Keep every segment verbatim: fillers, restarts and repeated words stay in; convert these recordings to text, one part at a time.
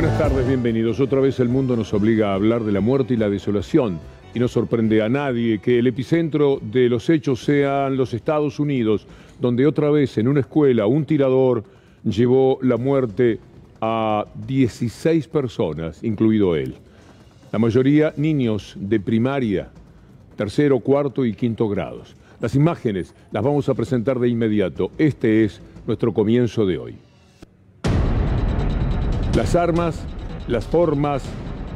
Buenas tardes, bienvenidos. Otra vez el mundo nos obliga a hablar de la muerte y la desolación. Y no sorprende a nadie que el epicentro de los hechos sean los Estados Unidos, donde otra vez en una escuela un tirador llevó la muerte a dieciséis personas, incluido él. La mayoría niños de primaria, tercero, cuarto y quinto grados. Las imágenes las vamos a presentar de inmediato. Este es nuestro comienzo de hoy. Las armas, las formas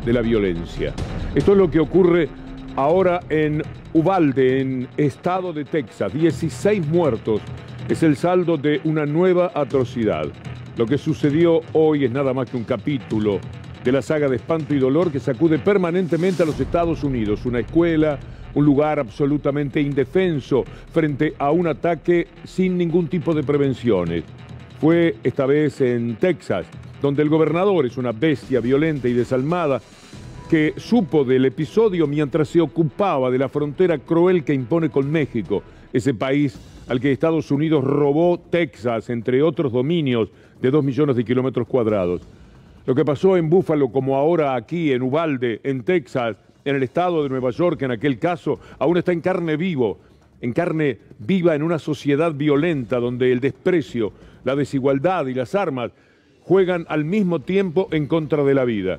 de la violencia. Esto es lo que ocurre ahora en Uvalde, en estado de Texas. dieciséis muertos es el saldo de una nueva atrocidad. Lo que sucedió hoy es nada más que un capítulo de la saga de espanto y dolor que sacude permanentemente a los Estados Unidos. Una escuela, un lugar absolutamente indefenso frente a un ataque sin ningún tipo de prevenciones. Fue esta vez en Texas, donde el gobernador es una bestia violenta y desalmada que supo del episodio mientras se ocupaba de la frontera cruel que impone con México, ese país al que Estados Unidos robó Texas, entre otros dominios de dos millones de kilómetros cuadrados. Lo que pasó en Buffalo, como ahora aquí, en Uvalde, en Texas, en el estado de Nueva York, en aquel caso, aún está en carne vivo, en carne viva en una sociedad violenta donde el desprecio, la desigualdad y las armas juegan al mismo tiempo en contra de la vida.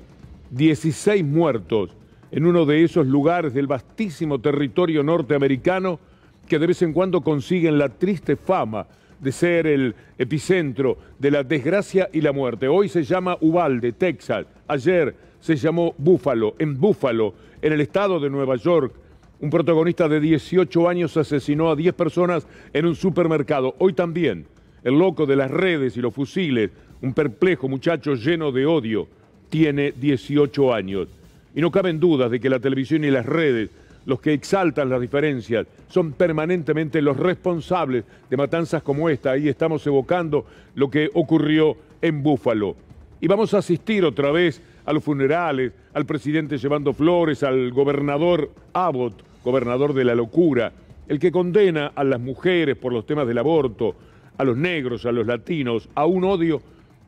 dieciséis muertos en uno de esos lugares del vastísimo territorio norteamericano que de vez en cuando consiguen la triste fama de ser el epicentro de la desgracia y la muerte. Hoy se llama Uvalde, Texas. Ayer se llamó Buffalo. En Buffalo, en el estado de Nueva York, un protagonista de dieciocho años asesinó a diez personas en un supermercado. Hoy también, el loco de las redes y los fusiles, un perplejo muchacho lleno de odio, tiene dieciocho años. Y no caben dudas de que la televisión y las redes, los que exaltan las diferencias, son permanentemente los responsables de matanzas como esta. Ahí estamos evocando lo que ocurrió en Buffalo. Y vamos a asistir otra vez a los funerales, al presidente llevando flores, al gobernador Abbott, gobernador de la locura, el que condena a las mujeres por los temas del aborto, a los negros, a los latinos, a un odio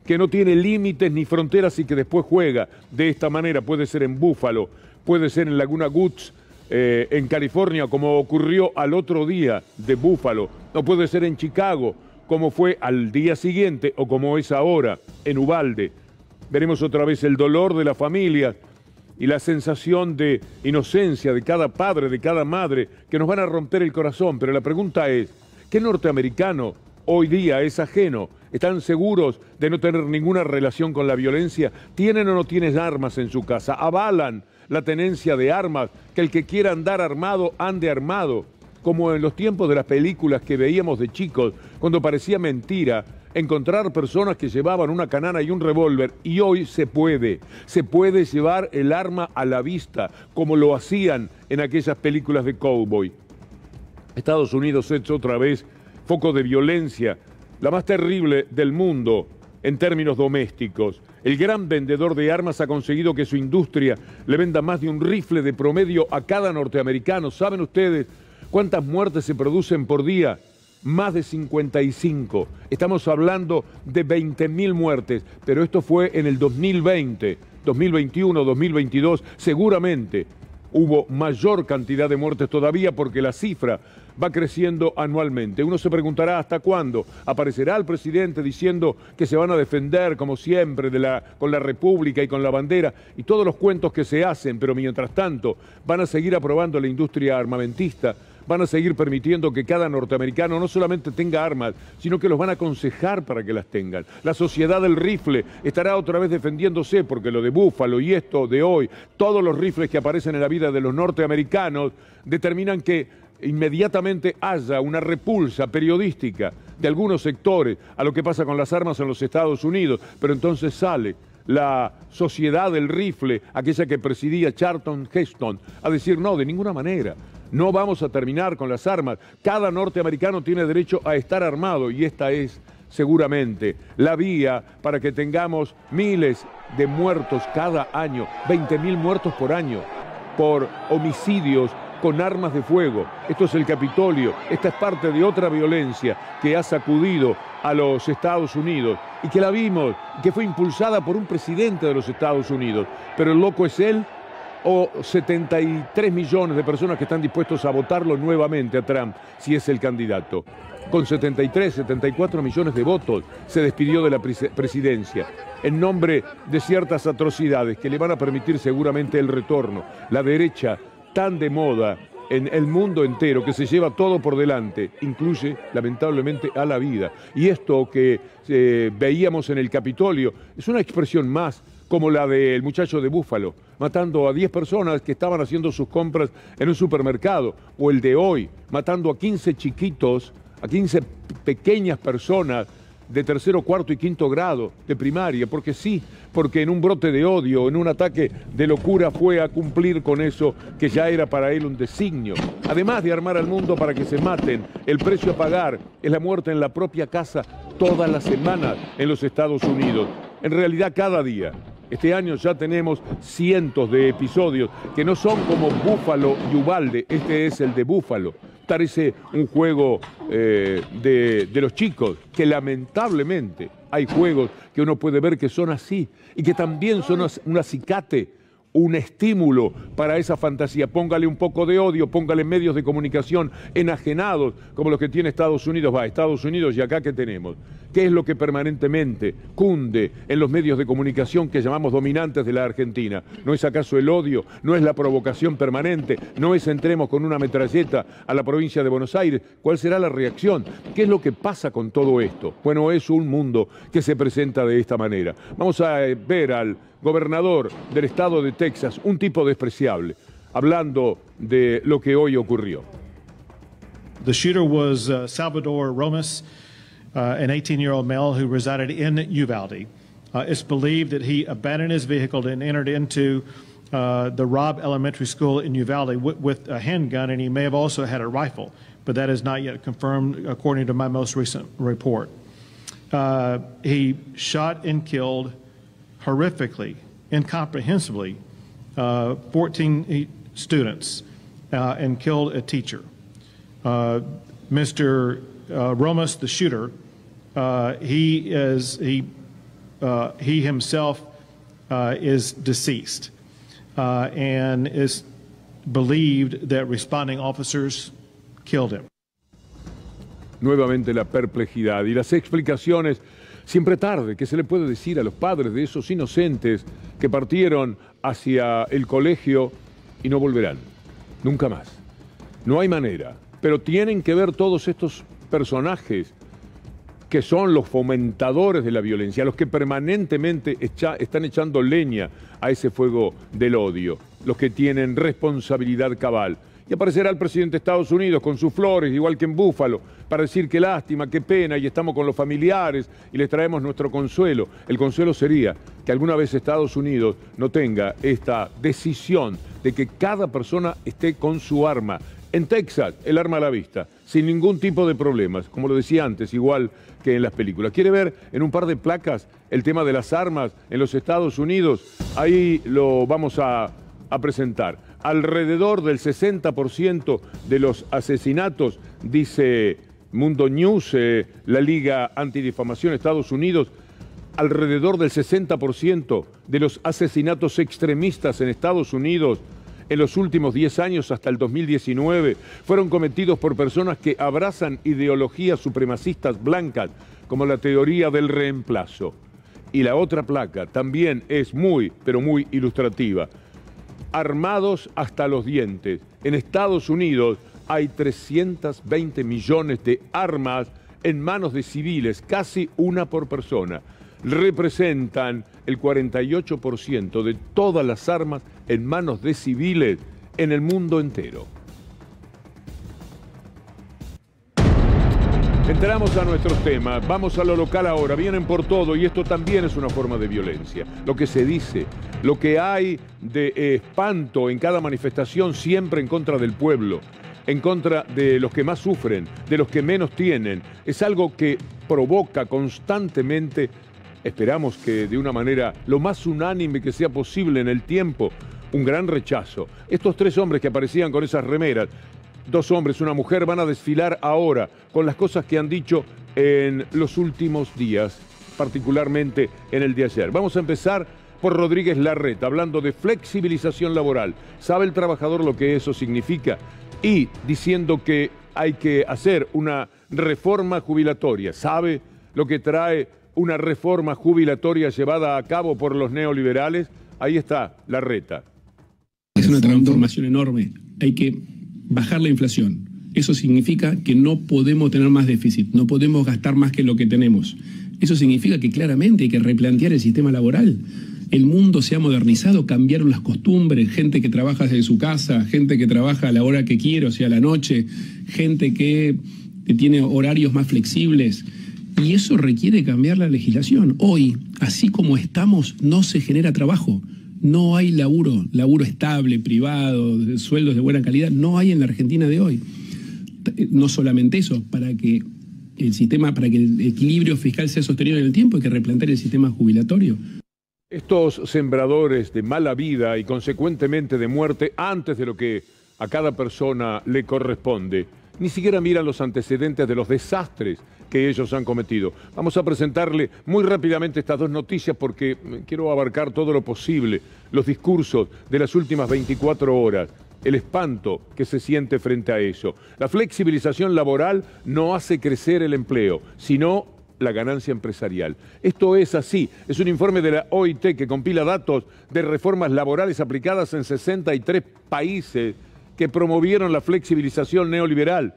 que no tiene límites ni fronteras y que después juega de esta manera. Puede ser en Buffalo, puede ser en Laguna Woods, eh, en California, como ocurrió al otro día de Buffalo, o puede ser en Chicago, como fue al día siguiente, o como es ahora, en Uvalde. Veremos otra vez el dolor de la familia y la sensación de inocencia de cada padre, de cada madre, que nos van a romper el corazón. Pero la pregunta es, ¿qué norteamericano hoy día es ajeno? ¿Están seguros de no tener ninguna relación con la violencia? ¿Tienen o no tienen armas en su casa? ¿Avalan la tenencia de armas? Que el que quiera andar armado, ande armado. Como en los tiempos de las películas que veíamos de chicos, cuando parecía mentira encontrar personas que llevaban una canana y un revólver. Y hoy se puede. Se puede llevar el arma a la vista, como lo hacían en aquellas películas de cowboy. Estados Unidos es otra vez foco de violencia, la más terrible del mundo en términos domésticos. El gran vendedor de armas ha conseguido que su industria le venda más de un rifle de promedio a cada norteamericano. ¿Saben ustedes cuántas muertes se producen por día? Más de cincuenta y cinco. Estamos hablando de veinte mil muertes, pero esto fue en el dos mil veinte, dos mil veintiuno, dos mil veintidós. Seguramente hubo mayor cantidad de muertes todavía porque la cifra va creciendo anualmente. Uno se preguntará hasta cuándo aparecerá el presidente diciendo que se van a defender, como siempre, de la, con la República y con la bandera y todos los cuentos que se hacen, pero mientras tanto van a seguir aprobando la industria armamentista, van a seguir permitiendo que cada norteamericano no solamente tenga armas, sino que los van a aconsejar para que las tengan. La sociedad del rifle estará otra vez defendiéndose, porque lo de Buffalo y esto de hoy, todos los rifles que aparecen en la vida de los norteamericanos determinan que inmediatamente haya una repulsa periodística de algunos sectores a lo que pasa con las armas en los Estados Unidos. Pero entonces sale la sociedad del rifle, aquella que presidía Charlton Heston, a decir no, de ninguna manera, no vamos a terminar con las armas. Cada norteamericano tiene derecho a estar armado y esta es seguramente la vía para que tengamos miles de muertos cada año, veinte mil muertos por año por homicidios con armas de fuego. Esto es el Capitolio, esta es parte de otra violencia que ha sacudido a los Estados Unidos y que la vimos, que fue impulsada por un presidente de los Estados Unidos. Pero el loco es él o setenta y tres millones de personas que están dispuestos a votarlo nuevamente a Trump si es el candidato. Con setenta y tres, setenta y cuatro millones de votos se despidió de la presidencia en nombre de ciertas atrocidades que le van a permitir seguramente el retorno. La derecha tan de moda en el mundo entero, que se lleva todo por delante, incluye lamentablemente a la vida. Y esto que eh, veíamos en el Capitolio es una expresión más como la del muchacho de Buffalo, matando a diez personas que estaban haciendo sus compras en un supermercado, o el de hoy, matando a quince chiquitos, a quince pequeñas personas de tercero, cuarto y quinto grado de primaria, porque sí, porque en un brote de odio, en un ataque de locura, fue a cumplir con eso que ya era para él un designio. Además de armar al mundo para que se maten, el precio a pagar es la muerte en la propia casa todas las semanas en los Estados Unidos. En realidad, cada día. Este año ya tenemos cientos de episodios que no son como Buffalo y Uvalde. Este es el de Buffalo. Parece un juego eh, de, de los chicos, que lamentablemente hay juegos que uno puede ver que son así y que también son un acicate, un estímulo para esa fantasía. Póngale un poco de odio, póngale medios de comunicación enajenados como los que tiene Estados Unidos. Va, Estados Unidos y acá, ¿qué tenemos? ¿Qué es lo que permanentemente cunde en los medios de comunicación que llamamos dominantes de la Argentina? ¿No es acaso el odio? ¿No es la provocación permanente? ¿No es entremos con una metralleta a la provincia de Buenos Aires? ¿Cuál será la reacción? ¿Qué es lo que pasa con todo esto? Bueno, es un mundo que se presenta de esta manera. Vamos a ver al gobernador del estado de Texas, un tipo despreciable, hablando de lo que hoy ocurrió. The shooter was uh, Salvador Ramos, Uh, an eighteen-year-old male who resided in Uvalde. Uh, it's believed that he abandoned his vehicle and entered into uh, the Robb Elementary School in Uvalde with, with a handgun, and he may have also had a rifle, but that is not yet confirmed according to my most recent report. Uh, he shot and killed horrifically, incomprehensibly, uh, fourteen students uh, and killed a teacher. Uh, Mister Uh, Ramos, the shooter, uh, he is he uh, he himself uh, is deceased, uh, and is believed that responding officers killed him. Nuevamente la perplejidad y las explicaciones siempre tarde. ¿Qué se le puede decir a los padres de esos inocentes que partieron hacia el colegio y no volverán nunca más? No hay manera, pero tienen que ver todos estos personajes que son los fomentadores de la violencia, los que permanentemente echa, están echando leña a ese fuego del odio, los que tienen responsabilidad cabal. Y aparecerá el presidente de Estados Unidos con sus flores, igual que en Búfalo, para decir qué lástima, qué pena, y estamos con los familiares y les traemos nuestro consuelo. El consuelo sería que alguna vez Estados Unidos no tenga esta decisión de que cada persona esté con su arma. En Texas, el arma a la vista, sin ningún tipo de problemas, como lo decía antes, igual que en las películas. ¿Quiere ver en un par de placas el tema de las armas en los Estados Unidos? Ahí lo vamos a, a presentar. Alrededor del sesenta por ciento de los asesinatos, dice Mundo News, eh, la Liga Antidifamación Estados Unidos, alrededor del sesenta por ciento de los asesinatos extremistas en Estados Unidos en los últimos diez años hasta el dos mil diecinueve fueron cometidos por personas que abrazan ideologías supremacistas blancas como la teoría del reemplazo. Y la otra placa también es muy, pero muy ilustrativa. Armados hasta los dientes. En Estados Unidos hay trescientos veinte millones de armas en manos de civiles, casi una por persona. Representan el cuarenta y ocho por ciento de todas las armas en manos de civiles en el mundo entero. Entramos a nuestros temas, vamos a lo local ahora, vienen por todo y esto también es una forma de violencia. Lo que se dice, lo que hay de espanto en cada manifestación siempre en contra del pueblo, en contra de los que más sufren, de los que menos tienen, es algo que provoca constantemente. Esperamos que de una manera lo más unánime que sea posible en el tiempo, un gran rechazo. Estos tres hombres que aparecían con esas remeras, dos hombres, una mujer, van a desfilar ahora con las cosas que han dicho en los últimos días, particularmente en el de ayer. Vamos a empezar por Rodríguez Larreta, hablando de flexibilización laboral. ¿Sabe el trabajador lo que eso significa? Y diciendo que hay que hacer una reforma jubilatoria. ¿Sabe lo que trae una reforma jubilatoria llevada a cabo por los neoliberales? Ahí está Larreta. Es una transformación enorme. Hay que bajar la inflación. Eso significa que no podemos tener más déficit, no podemos gastar más que lo que tenemos. Eso significa que claramente hay que replantear el sistema laboral. El mundo se ha modernizado, cambiaron las costumbres, gente que trabaja desde su casa, gente que trabaja a la hora que quiere, o sea, a la noche, gente que tiene horarios más flexibles. Y eso requiere cambiar la legislación. Hoy, así como estamos, no se genera trabajo. No hay laburo, laburo estable, privado, sueldos de buena calidad. No hay en la Argentina de hoy. No solamente eso, para que el sistema, para que el equilibrio fiscal sea sostenido en el tiempo, hay que replantear el sistema jubilatorio. Estos sembradores de mala vida y consecuentemente de muerte antes de lo que a cada persona le corresponde, ni siquiera miran los antecedentes de los desastres que ellos han cometido. Vamos a presentarle muy rápidamente estas dos noticias porque quiero abarcar todo lo posible, los discursos de las últimas veinticuatro horas, el espanto que se siente frente a eso. La flexibilización laboral no hace crecer el empleo, sino la ganancia empresarial. Esto es así. Es un informe de la O I T que compila datos de reformas laborales aplicadas en sesenta y tres países que promovieron la flexibilización neoliberal.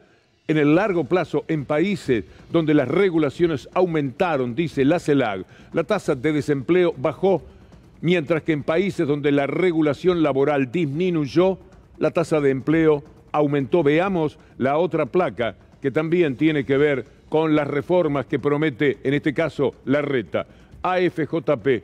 En el largo plazo, en países donde las regulaciones aumentaron, dice la CELAG, la tasa de desempleo bajó, mientras que en países donde la regulación laboral disminuyó, la tasa de empleo aumentó. Veamos la otra placa que también tiene que ver con las reformas que promete, en este caso, Larreta. A F J P,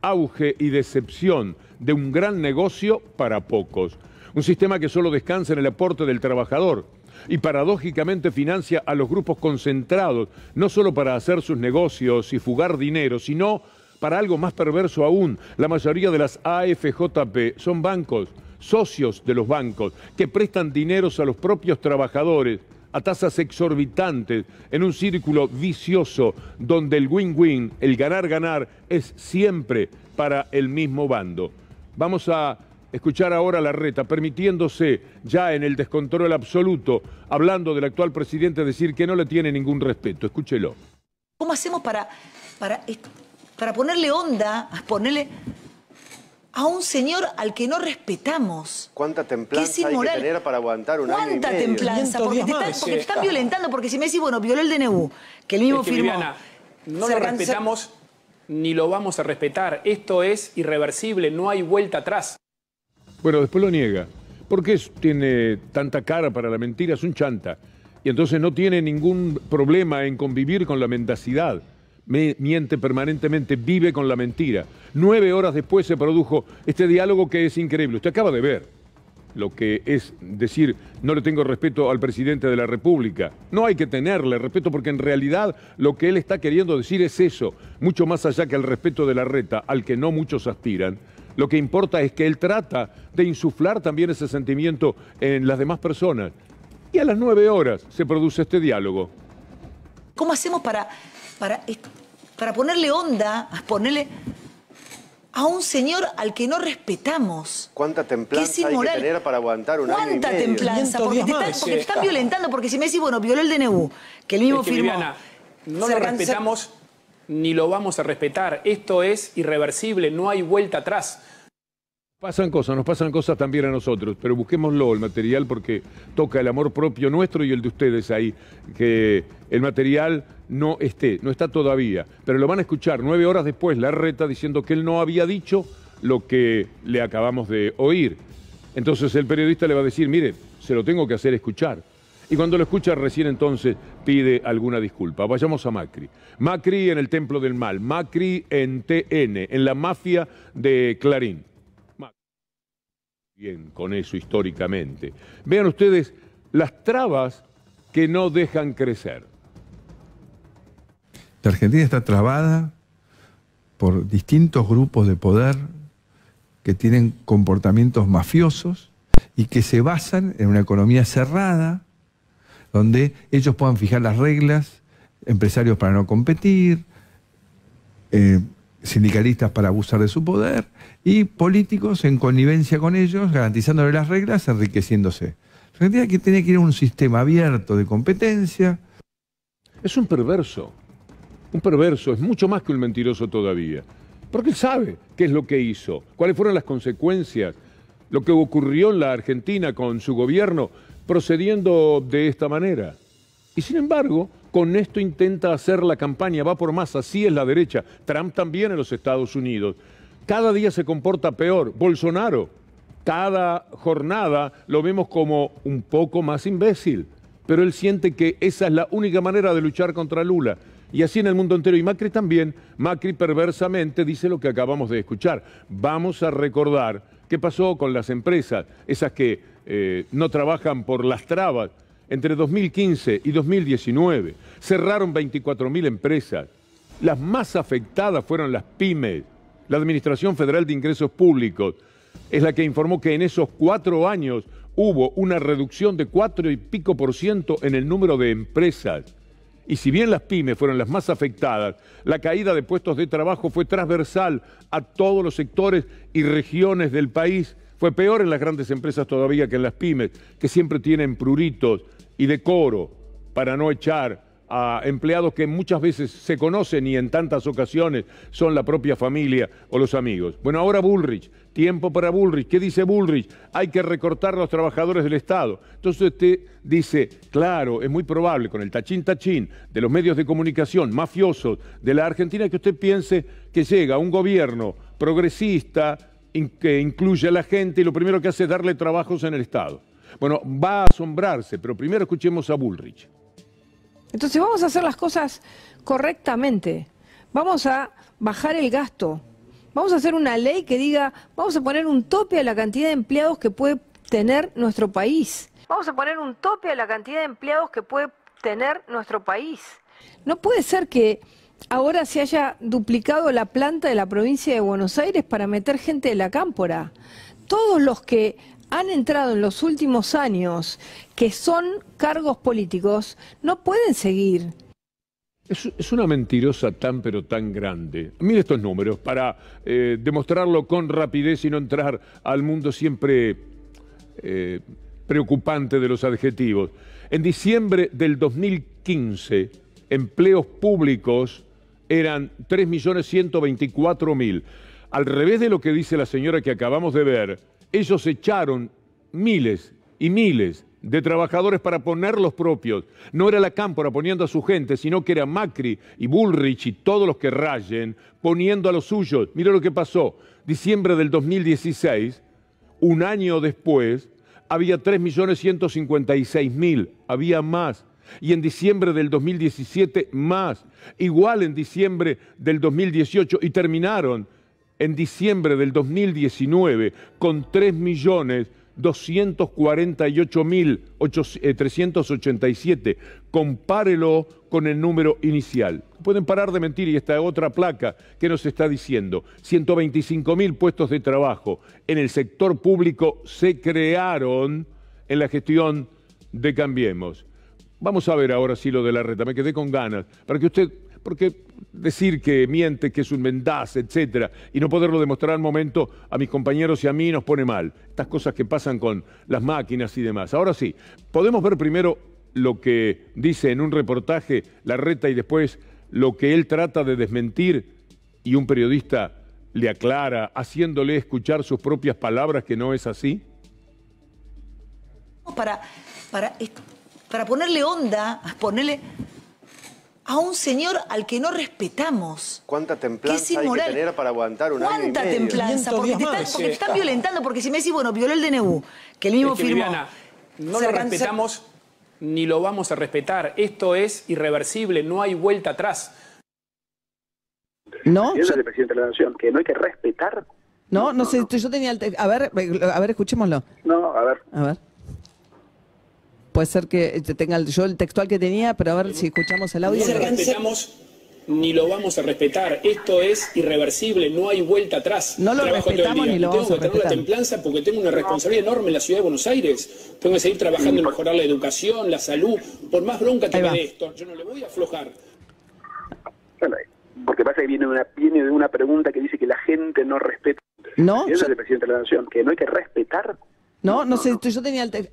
auge y decepción de un gran negocio para pocos. Un sistema que solo descansa en el aporte del trabajador y paradójicamente financia a los grupos concentrados, no solo para hacer sus negocios y fugar dinero, sino para algo más perverso aún. La mayoría de las A F J P son bancos, socios de los bancos, que prestan dineros a los propios trabajadores a tasas exorbitantes, en un círculo vicioso donde el win-win, el ganar-ganar, es siempre para el mismo bando. Vamos a escuchar ahora a Larreta, permitiéndose ya en el descontrol absoluto, hablando del actual presidente, decir que no le tiene ningún respeto. Escúchelo. ¿Cómo hacemos para, para, para ponerle onda, ponerle a un señor al que no respetamos? ¿Cuánta templanza hay que tener para aguantar un año y medio? ¿Cuánta templanza? Porque te, están, porque te están violentando, porque si me decís, bueno, violó el D N U, que el mismo es que, firmó. Viviana, no lo respetamos ni lo vamos a respetar. Esto es irreversible, no hay vuelta atrás. Bueno, después lo niega. ¿Por qué tiene tanta cara para la mentira? Es un chanta. Y entonces no tiene ningún problema en convivir con la mendacidad. Miente permanentemente, vive con la mentira. Nueve horas después se produjo este diálogo que es increíble. Usted acaba de ver lo que es decir, no le tengo respeto al presidente de la República. No hay que tenerle respeto porque en realidad lo que él está queriendo decir es eso, mucho más allá que el respeto de Larreta, al que no muchos aspiran. Lo que importa es que él trata de insuflar también ese sentimiento en las demás personas. Y a las nueve horas se produce este diálogo. ¿Cómo hacemos para... Para, para ponerle onda, ponerle a un señor al que no respetamos. ¿Cuánta templanza hay que tener para aguantar un año y medio? ¿Cuánta templanza? Porque te, están, porque te están violentando, porque si me decís, bueno, violó el D N U, que el mismo es que, firmó. Viviana, no lo respetamos ni lo vamos a respetar. Esto es irreversible, no hay vuelta atrás. Pasan cosas, nos pasan cosas también a nosotros, pero busquémoslo el material porque toca el amor propio nuestro y el de ustedes ahí, que el material no esté, no está todavía, pero lo van a escuchar nueve horas después Larreta diciendo que él no había dicho lo que le acabamos de oír. Entonces el periodista le va a decir, mire, se lo tengo que hacer escuchar. Y cuando lo escucha recién entonces pide alguna disculpa. Vayamos a Macri. Macri en el templo del mal, Macri en T N, en la mafia de Clarín. Bien, con eso históricamente. Vean ustedes las trabas que no dejan crecer. La Argentina está trabada por distintos grupos de poder que tienen comportamientos mafiosos y que se basan en una economía cerrada, donde ellos puedan fijar las reglas, empresarios para no competir, eh, sindicalistas para abusar de su poder y políticos en connivencia con ellos, garantizándole las reglas, enriqueciéndose. Argentina que tiene que ir a un sistema abierto de competencia. Es un perverso, un perverso, es mucho más que un mentiroso todavía. Porque él sabe qué es lo que hizo, cuáles fueron las consecuencias, lo que ocurrió en la Argentina con su gobierno procediendo de esta manera. Y sin embargo, con esto intenta hacer la campaña, va por más, así es la derecha. Trump también en los Estados Unidos. Cada día se comporta peor. Bolsonaro, cada jornada lo vemos como un poco más imbécil. Pero él siente que esa es la única manera de luchar contra Lula. Y así en el mundo entero. Y Macri también. Macri perversamente dice lo que acabamos de escuchar. Vamos a recordar qué pasó con las empresas, esas que eh, no trabajan por las trabas. Entre dos mil quince y dos mil diecinueve cerraron veinticuatro mil empresas. Las más afectadas fueron las pymes. La Administración Federal de Ingresos Públicos es la que informó que en esos cuatro años hubo una reducción de cuatro y pico por ciento en el número de empresas. Y si bien las pymes fueron las más afectadas, la caída de puestos de trabajo fue transversal a todos los sectores y regiones del país. Fue peor en las grandes empresas todavía que en las pymes, que siempre tienen pruritos y decoro para no echar a empleados que muchas veces se conocen y en tantas ocasiones son la propia familia o los amigos. Bueno, ahora Bullrich, tiempo para Bullrich. ¿Qué dice Bullrich? Hay que recortar a los trabajadores del Estado. Entonces usted dice, claro, es muy probable con el tachín tachín de los medios de comunicación mafiosos de la Argentina que usted piense que llega un gobierno progresista que incluye a la gente y lo primero que hace es darle trabajos en el Estado. Bueno, va a asombrarse, pero primero escuchemos a Bullrich. Entonces vamos a hacer las cosas correctamente, vamos a bajar el gasto, vamos a hacer una ley que diga, vamos a poner un tope a la cantidad de empleados que puede tener nuestro país. Vamos a poner un tope a la cantidad de empleados que puede tener nuestro país. No puede ser que ahora se haya duplicado la planta de la provincia de Buenos Aires para meter gente de la Cámpora. Todos los que han entrado en los últimos años, que son cargos políticos, no pueden seguir. Es, es una mentirosa tan pero tan grande. Mire estos números para eh, demostrarlo con rapidez y no entrar al mundo siempre eh, preocupante de los adjetivos. En diciembre del dos mil quince, empleos públicos eran tres millones ciento veinticuatro mil. Al revés de lo que dice la señora que acabamos de ver, ellos echaron miles y miles de trabajadores para poner los propios. No era la Cámpora poniendo a su gente, sino que era Macri y Bullrich y todos los que rayen poniendo a los suyos. Mira lo que pasó. Diciembre del dos mil dieciséis, un año después, había tres millones ciento cincuenta y seis mil. Había más. Y en diciembre del dos mil diecisiete, más. Igual en diciembre del dos mil dieciocho. Y terminaron en diciembre del dos mil diecinueve con tres millones doscientos cuarenta y ocho mil trescientos ochenta y siete. Compárelo con el número inicial. Pueden parar de mentir y esta otra placa que nos está diciendo. ciento veinticinco mil puestos de trabajo en el sector público se crearon en la gestión de Cambiemos. Vamos a ver ahora sí lo de Larreta, me quedé con ganas, para que usted, porque decir que miente, que es un mendaz, etcétera, y no poderlo demostrar al momento a mis compañeros y a mí nos pone mal. Estas cosas que pasan con las máquinas y demás. Ahora sí, podemos ver primero lo que dice en un reportaje Larreta y después lo que él trata de desmentir y un periodista le aclara, haciéndole escuchar sus propias palabras que no es así. Para, para esto. Para ponerle onda, ponerle a un señor al que no respetamos. ¿Cuánta templanza hay que tener para aguantar un año y medio? ¿Cuánta templanza? Porque te están, porque te están violentando, porque si me decís, bueno, violó el D N U, que el mismo es que, firmó. Viviana, no lo respetamos ni lo vamos a respetar. Esto es irreversible, no hay vuelta atrás. ¿No? Es el presidente de la Nación, que no hay que respetar. No, no, no sé, no. Yo tenía... El a ver, a ver, escuchémoslo. No, a ver. A ver. Puede ser que tenga el, yo el textual que tenía, pero a ver si escuchamos el audio. No lo respetamos ni lo vamos a respetar. Esto es irreversible, no hay vuelta atrás. No lo Trabajo respetamos ni lo vamos a respetar. Tengo que tener la templanza porque tengo una responsabilidad enorme en la Ciudad de Buenos Aires. Tengo que seguir trabajando en mejorar la educación, la salud. Por más bronca que me dé esto, yo no le voy a aflojar. Porque pasa que viene, una, viene de una pregunta que dice que la gente no respeta. No. Y eso es el presidente de la Nación, que no hay que respetar. No, no, no sé, yo tenía el... Te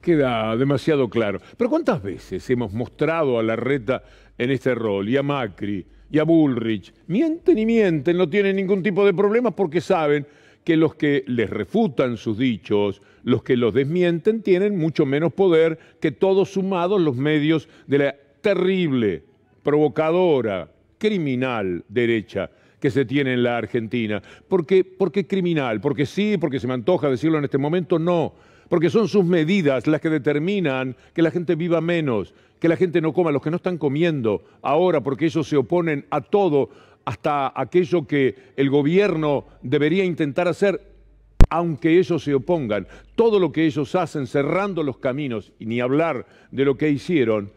Queda demasiado claro. Pero ¿cuántas veces hemos mostrado a Larreta en este rol, y a Macri, y a Bullrich? Mienten y mienten, no tienen ningún tipo de problema porque saben que los que les refutan sus dichos, los que los desmienten, tienen mucho menos poder que todos sumados los medios de la terrible, provocadora, criminal derecha que se tiene en la Argentina. ¿Por qué, por qué criminal? ¿Porque sí? ¿Porque se me antoja decirlo en este momento? No. Porque son sus medidas las que determinan que la gente viva menos, que la gente no coma, los que no están comiendo ahora, porque ellos se oponen a todo, hasta aquello que el gobierno debería intentar hacer, aunque ellos se opongan. Todo lo que ellos hacen, cerrando los caminos, y ni hablar de lo que hicieron,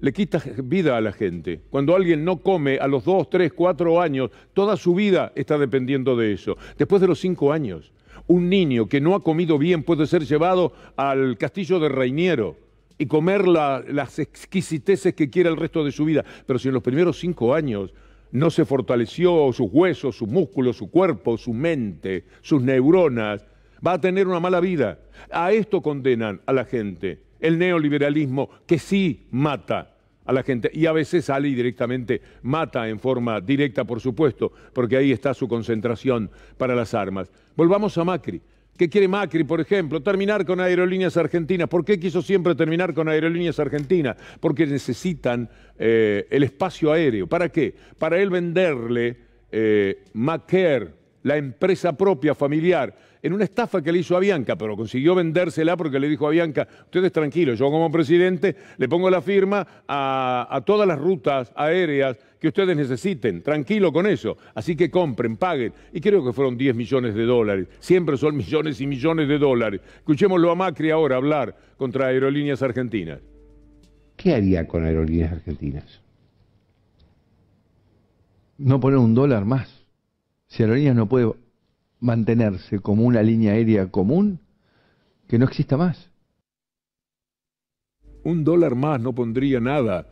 le quita vida a la gente. Cuando alguien no come a los dos, tres, cuatro años, toda su vida está dependiendo de eso. Después de los cinco años, un niño que no ha comido bien puede ser llevado al castillo de Reiniero y comer la, las exquisiteces que quiera el resto de su vida. Pero si en los primeros cinco años no se fortaleció sus huesos, sus músculos, su cuerpo, su mente, sus neuronas, va a tener una mala vida. A esto condenan a la gente. El neoliberalismo que sí mata a la gente, y a veces sale y directamente mata en forma directa, por supuesto, porque ahí está su concentración para las armas. Volvamos a Macri. ¿Qué quiere Macri, por ejemplo? Terminar con Aerolíneas Argentinas. ¿Por qué quiso siempre terminar con Aerolíneas Argentinas? Porque necesitan eh, el espacio aéreo. ¿Para qué? Para él venderle eh, Macair, la empresa propia familiar, en una estafa que le hizo a Bianca, pero consiguió vendérsela porque le dijo a Bianca, ustedes tranquilos, yo como presidente le pongo la firma a, a todas las rutas aéreas que ustedes necesiten, tranquilo con eso, así que compren, paguen, y creo que fueron diez millones de dólares, siempre son millones y millones de dólares. Escuchémoslo a Macri ahora hablar contra Aerolíneas Argentinas. ¿Qué haría con Aerolíneas Argentinas? No poner un dólar más. Si Aerolíneas no puede mantenerse como una línea aérea común, que no exista más. Un dólar más no pondría nada.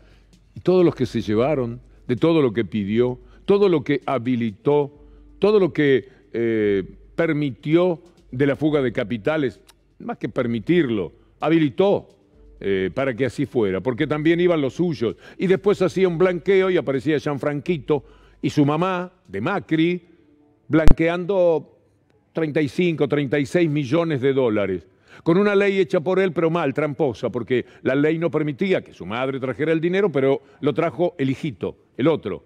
Y todos los que se llevaron, de todo lo que pidió, todo lo que habilitó, todo lo que eh, permitió de la fuga de capitales, más que permitirlo, habilitó eh, para que así fuera, porque también iban los suyos. Y después hacía un blanqueo y aparecía Gianfranquito y su mamá, de Macri, blanqueando treinta y cinco, treinta y seis millones de dólares, con una ley hecha por él, pero mal, tramposa, porque la ley no permitía que su madre trajera el dinero, pero lo trajo el hijito, el otro.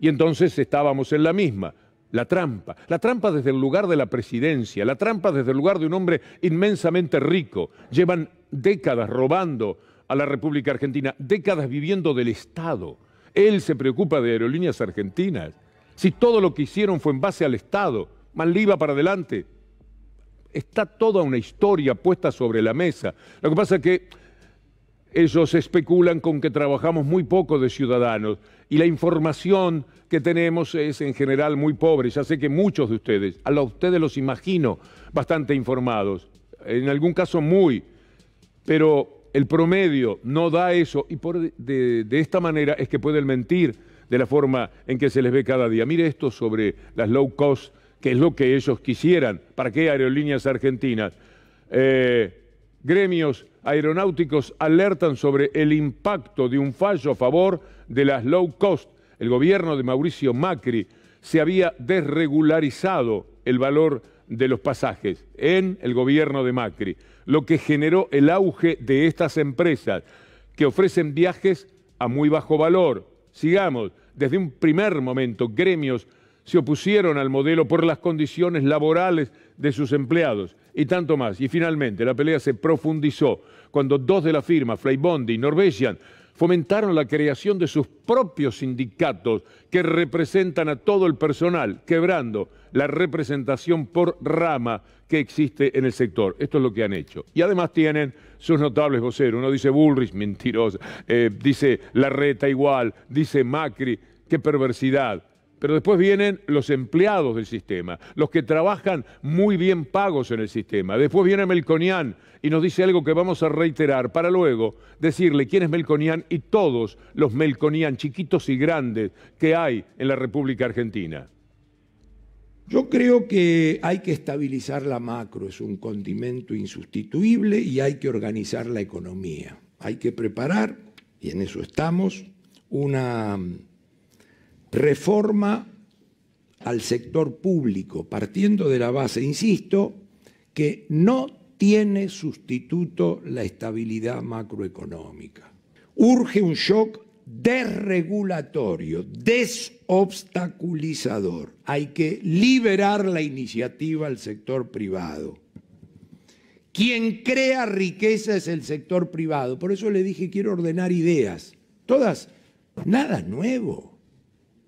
Y entonces estábamos en la misma, la trampa, la trampa desde el lugar de la presidencia, la trampa desde el lugar de un hombre inmensamente rico. Llevan décadas robando a la República Argentina, décadas viviendo del Estado. Él se preocupa de Aerolíneas Argentinas. Si todo lo que hicieron fue en base al Estado, Malvinas para adelante, está toda una historia puesta sobre la mesa. Lo que pasa es que ellos especulan con que trabajamos muy poco de ciudadanos y la información que tenemos es en general muy pobre. Ya sé que muchos de ustedes, a los ustedes los imagino bastante informados, en algún caso muy, pero el promedio no da eso y por de, de esta manera es que pueden mentir de la forma en que se les ve cada día. Mire esto sobre las low cost, que es lo que ellos quisieran. ¿Para qué Aerolíneas Argentinas? Eh, gremios aeronáuticos alertan sobre el impacto de un fallo a favor de las low cost. El gobierno de Mauricio Macri se había desregularizado el valor de los pasajes en el gobierno de Macri, lo que generó el auge de estas empresas que ofrecen viajes a muy bajo valor. Sigamos, desde un primer momento gremios se opusieron al modelo por las condiciones laborales de sus empleados y tanto más. Y finalmente la pelea se profundizó cuando dos de la firma, Flybondi y Norwegian, fomentaron la creación de sus propios sindicatos que representan a todo el personal, quebrando la representación por rama que existe en el sector. Esto es lo que han hecho. Y además tienen sus notables voceros. Uno dice Bullrich, mentiroso, eh, dice Larreta igual, dice Macri, qué perversidad. Pero después vienen los empleados del sistema, los que trabajan muy bien pagos en el sistema. Después viene Melconian y nos dice algo que vamos a reiterar para luego decirle quién es Melconian y todos los Melconian, chiquitos y grandes, que hay en la República Argentina. Yo creo que hay que estabilizar la macro, es un condimento insustituible, y hay que organizar la economía. Hay que preparar, y en eso estamos, una reforma al sector público, partiendo de la base, insisto, que no tiene sustituto la estabilidad macroeconómica. Urge un shock desregulatorio, desobstaculizador. Hay que liberar la iniciativa al sector privado. Quien crea riqueza es el sector privado. Por eso le dije, quiero ordenar ideas. Todas, nada nuevo,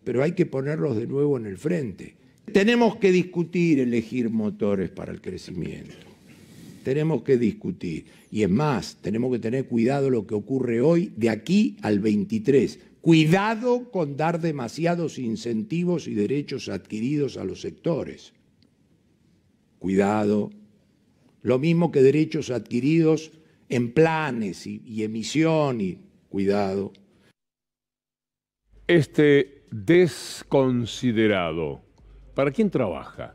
pero hay que ponerlos de nuevo en el frente. Tenemos que discutir, elegir motores para el crecimiento. Tenemos que discutir. Y es más, tenemos que tener cuidado lo que ocurre hoy de aquí al veintitrés. Cuidado con dar demasiados incentivos y derechos adquiridos a los sectores. Cuidado. Lo mismo que derechos adquiridos en planes y, y emisión. Y, cuidado. Este... desconsiderado. ¿Para quién trabaja?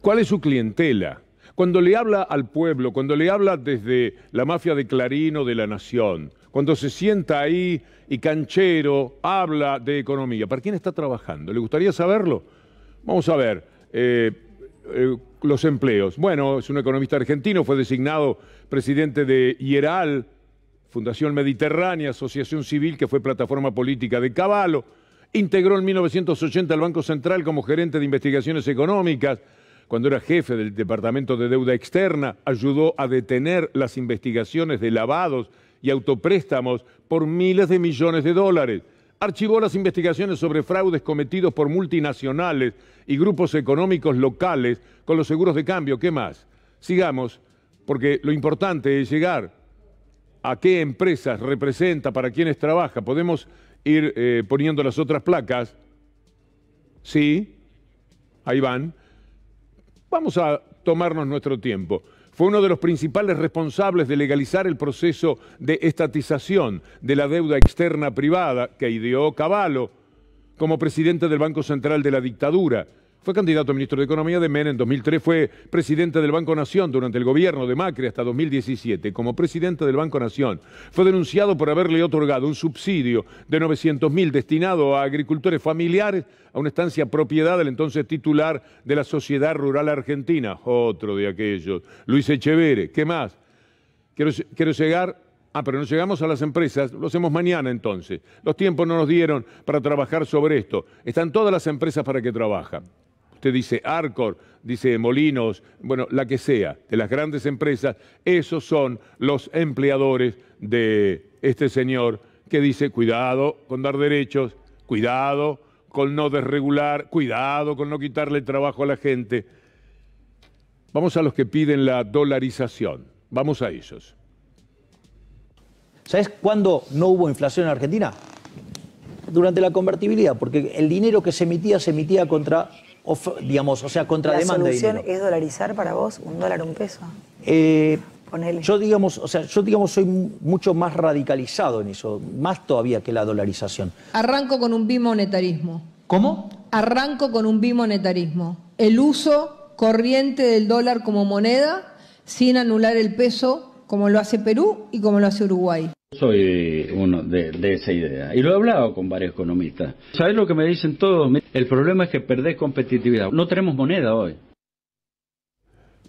¿Cuál es su clientela? Cuando le habla al pueblo, cuando le habla desde la mafia de Clarín o de La Nación, cuando se sienta ahí y canchero habla de economía, ¿para quién está trabajando? ¿Le gustaría saberlo? Vamos a ver, eh, eh, los empleos. Bueno, es un economista argentino, fue designado presidente de I E R A L, Fundación Mediterránea, asociación civil que fue plataforma política de Cavallo. Integró en mil novecientos ochenta el Banco Central como gerente de investigaciones económicas. Cuando era jefe del Departamento de Deuda Externa, ayudó a detener las investigaciones de lavados y autopréstamos por miles de millones de dólares. Archivó las investigaciones sobre fraudes cometidos por multinacionales y grupos económicos locales con los seguros de cambio. ¿Qué más? Sigamos, porque lo importante es llegar a qué empresas representa, para quiénes trabaja. Podemos ir eh, poniendo las otras placas. Sí, ahí van. Vamos a tomarnos nuestro tiempo. Fue uno de los principales responsables de legalizar el proceso de estatización de la deuda externa privada que ideó Cavallo como presidente del Banco Central de la dictadura. Fue candidato a ministro de Economía de Menem en dos mil tres, fue presidente del Banco Nación durante el gobierno de Macri hasta dos mil diecisiete. Como presidente del Banco Nación, fue denunciado por haberle otorgado un subsidio de novecientos mil destinado a agricultores familiares a una estancia propiedad del entonces titular de la Sociedad Rural Argentina. Otro de aquellos, Luis Echevere. ¿Qué más? Quiero, quiero llegar... Ah, pero no llegamos a las empresas, lo hacemos mañana entonces. Los tiempos no nos dieron para trabajar sobre esto. Están todas las empresas para que trabajan. Usted dice Arcor, dice Molinos, bueno, la que sea, de las grandes empresas, esos son los empleadores de este señor que dice cuidado con dar derechos, cuidado con no desregular, cuidado con no quitarle trabajo a la gente. Vamos a los que piden la dolarización, vamos a ellos. ¿Sabés cuándo no hubo inflación en Argentina? Durante la convertibilidad, porque el dinero que se emitía, se emitía contra... Of, digamos, o sea, contra la demanda de dinero. ¿La solución es dolarizar para vos? ¿Un dólar, un peso? Eh, Ponele. Yo, digamos, o sea, yo, digamos, soy mucho más radicalizado en eso, más todavía que la dolarización. Arranco con un bimonetarismo. ¿Cómo? Arranco con un bimonetarismo. El uso corriente del dólar como moneda sin anular el peso, como lo hace Perú y como lo hace Uruguay. Soy uno de, de esa idea, y lo he hablado con varios economistas. ¿Sabés lo que me dicen todos? El problema es que perdés competitividad. No tenemos moneda hoy.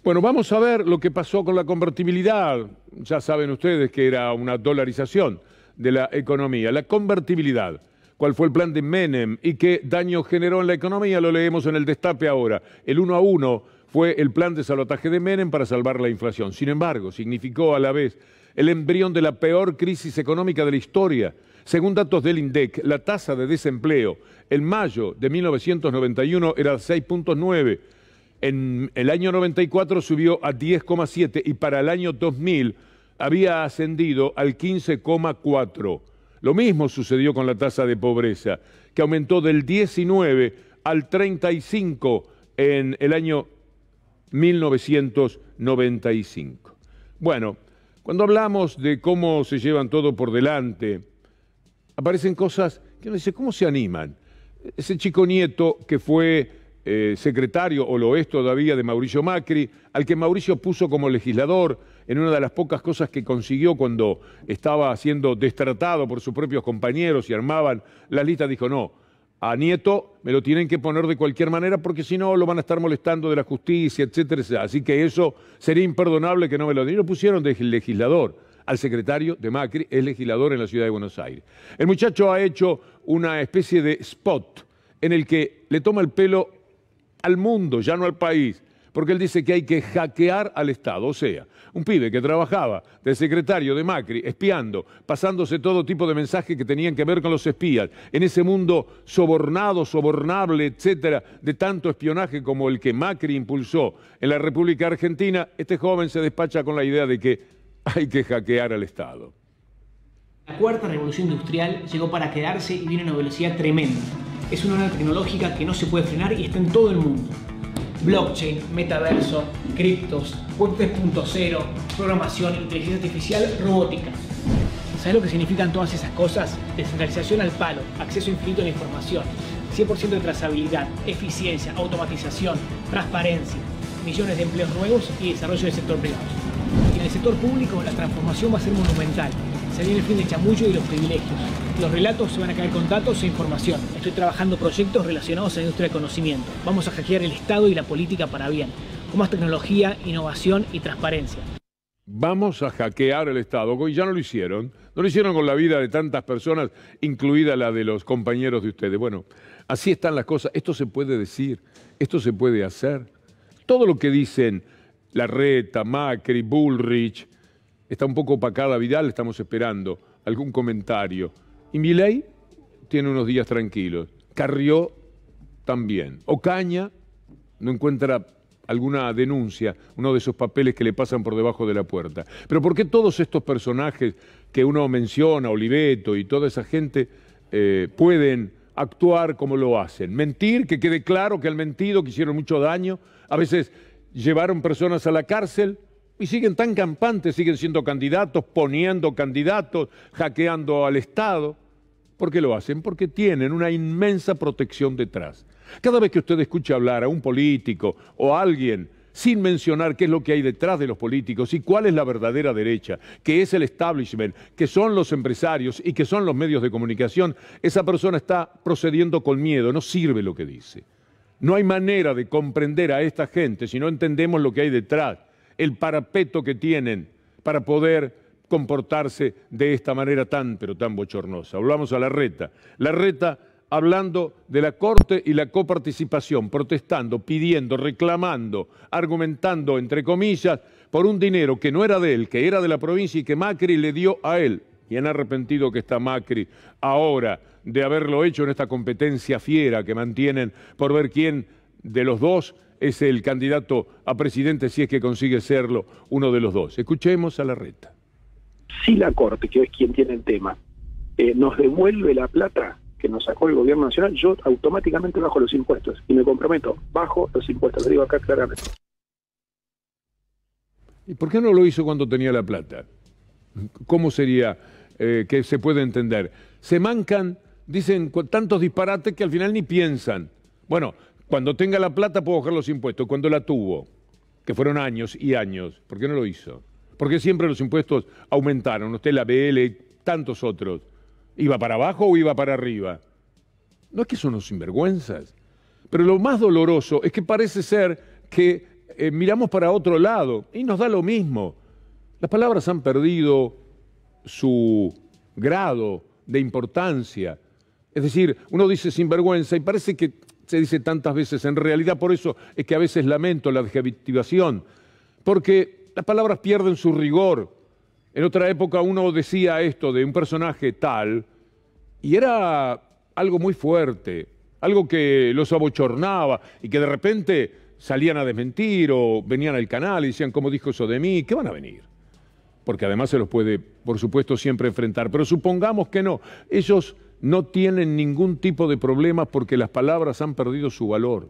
Bueno, vamos a ver lo que pasó con la convertibilidad. Ya saben ustedes que era una dolarización de la economía. La convertibilidad, cuál fue el plan de Menem y qué daño generó en la economía, lo leemos en el Destape ahora. El uno a uno fue el plan de salvataje de Menem para salvar la inflación. Sin embargo, significó a la vez el embrión de la peor crisis económica de la historia. Según datos del INDEC, la tasa de desempleo en mayo de mil novecientos noventa y uno era seis punto nueve. En el año noventa y cuatro subió a diez coma siete y para el año dos mil había ascendido al quince coma cuatro. Lo mismo sucedió con la tasa de pobreza, que aumentó del diecinueve al treinta y cinco en el año mil novecientos noventa y cinco. Bueno, cuando hablamos de cómo se llevan todo por delante, aparecen cosas que uno dice, ¿cómo se animan? Ese chico Nieto que fue eh, secretario, o lo es todavía, de Mauricio Macri, al que Mauricio puso como legislador en una de las pocas cosas que consiguió cuando estaba siendo destratado por sus propios compañeros y armaban las listas, dijo, no, a Nieto me lo tienen que poner de cualquier manera porque si no lo van a estar molestando de la justicia, etcétera, etcétera. Así que eso sería imperdonable que no me lo den. Y lo pusieron de legislador. Al secretario de Macri, es legislador en la Ciudad de Buenos Aires. El muchacho ha hecho una especie de spot en el que le toma el pelo al mundo, ya no al país, porque él dice que hay que hackear al Estado. O sea, un pibe que trabajaba de secretario de Macri, espiando, pasándose todo tipo de mensajes que tenían que ver con los espías, en ese mundo sobornado, sobornable, etcétera, de tanto espionaje como el que Macri impulsó en la República Argentina, este joven se despacha con la idea de que hay que hackear al Estado. La cuarta revolución industrial llegó para quedarse y viene a una velocidad tremenda. Es una ola tecnológica que no se puede frenar y está en todo el mundo. Blockchain, metaverso, criptos, web tres punto cero, programación, inteligencia artificial, robótica. ¿Sabes lo que significan todas esas cosas? Descentralización al palo, acceso infinito a la información, cien por ciento de trazabilidad, eficiencia, automatización, transparencia, millones de empleos nuevos y desarrollo del sector privado. En el sector público la transformación va a ser monumental. Se viene el fin del chamuyo y los privilegios. Los relatos se van a caer con datos e información. Estoy trabajando proyectos relacionados a la industria del conocimiento. Vamos a hackear el Estado y la política para bien, con más tecnología, innovación y transparencia. Vamos a hackear el Estado. Y ya no lo hicieron. No lo hicieron con la vida de tantas personas, incluida la de los compañeros de ustedes. Bueno, así están las cosas. Esto se puede decir. Esto se puede hacer. Todo lo que dicen Larreta, Macri, Bullrich, está un poco opacada Vidal, estamos esperando algún comentario. Y Milei tiene unos días tranquilos. Carrió también. Ocaña no encuentra alguna denuncia, uno de esos papeles que le pasan por debajo de la puerta. Pero ¿por qué todos estos personajes que uno menciona, Oliveto y toda esa gente, eh, pueden actuar como lo hacen? Mentir, que quede claro que han mentido, que hicieron mucho daño. A veces llevaron personas a la cárcel y siguen tan campantes, siguen siendo candidatos, poniendo candidatos, hackeando al Estado. ¿Por qué lo hacen? Porque tienen una inmensa protección detrás. Cada vez que usted escucha hablar a un político o a alguien sin mencionar qué es lo que hay detrás de los políticos y cuál es la verdadera derecha, que es el establishment, que son los empresarios y que son los medios de comunicación, esa persona está procediendo con miedo, no sirve lo que dice. No hay manera de comprender a esta gente si no entendemos lo que hay detrás, el parapeto que tienen para poder comportarse de esta manera tan, pero tan bochornosa. Volvamos a Larreta. Larreta hablando de la Corte y la coparticipación, protestando, pidiendo, reclamando, argumentando, entre comillas, por un dinero que no era de él, que era de la provincia y que Macri le dio a él. Y han arrepentido que está Macri ahora de haberlo hecho en esta competencia fiera que mantienen por ver quién de los dos es el candidato a presidente, si es que consigue serlo uno de los dos. Escuchemos a Larreta. Si la Corte, que es quien tiene el tema, eh, nos devuelve la plata que nos sacó el gobierno nacional, yo automáticamente bajo los impuestos y me comprometo, bajo los impuestos, lo digo acá claramente. ¿Y por qué no lo hizo cuando tenía la plata? ¿Cómo sería eh, que se puede entender? Se mancan, dicen tantos disparates que al final ni piensan. Bueno, cuando tenga la plata puedo bajar los impuestos. Cuando la tuvo, que fueron años y años, ¿por qué no lo hizo? Porque siempre los impuestos aumentaron. Usted la B L y tantos otros. ¿Iba para abajo o iba para arriba? No es que son unos sinvergüenzas. Pero lo más doloroso es que parece ser que eh, miramos para otro lado y nos da lo mismo. Las palabras han perdido su grado de importancia. Es decir, uno dice sinvergüenza y parece que se dice tantas veces. En realidad, por eso es que a veces lamento la adjetivación, porque las palabras pierden su rigor. En otra época uno decía esto de un personaje tal y era algo muy fuerte, algo que los abochornaba y que de repente salían a desmentir o venían al canal y decían, ¿cómo dijo eso de mí? ¿Qué van a venir? Porque además se los puede, por supuesto, siempre enfrentar. Pero supongamos que no, ellos no tienen ningún tipo de problemas porque las palabras han perdido su valor.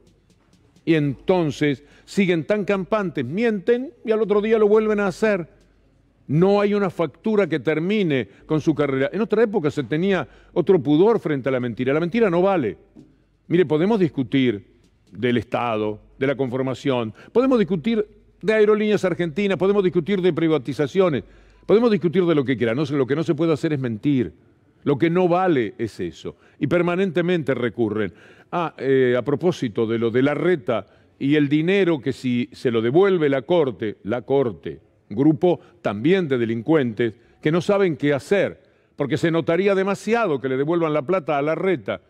Y entonces siguen tan campantes, mienten y al otro día lo vuelven a hacer. No hay una factura que termine con su carrera. En otra época se tenía otro pudor frente a la mentira. La mentira no vale. Mire, podemos discutir del Estado, de la conformación, podemos discutir de Aerolíneas Argentinas, podemos discutir de privatizaciones, podemos discutir de lo que quiera. No, lo que no se puede hacer es mentir. Lo que no vale es eso. Y permanentemente recurren. Ah, eh, a propósito de lo de Larreta y el dinero que si se lo devuelve la Corte, la Corte, grupo también de delincuentes que no saben qué hacer, porque se notaría demasiado que le devuelvan la plata a Larreta.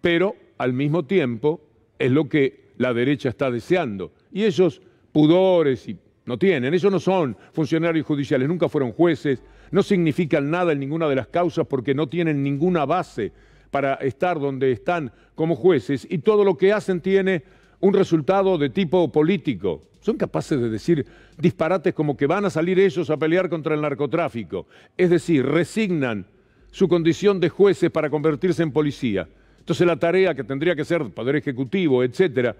Pero, al mismo tiempo, es lo que la derecha está deseando. Y ellos, pudores, y no tienen, ellos no son funcionarios judiciales, nunca fueron jueces, no significan nada en ninguna de las causas porque no tienen ninguna base para estar donde están como jueces y todo lo que hacen tiene un resultado de tipo político. Son capaces de decir disparates como que van a salir ellos a pelear contra el narcotráfico. Es decir, resignan su condición de jueces para convertirse en policía. Entonces la tarea que tendría que ser Poder Ejecutivo, etcétera,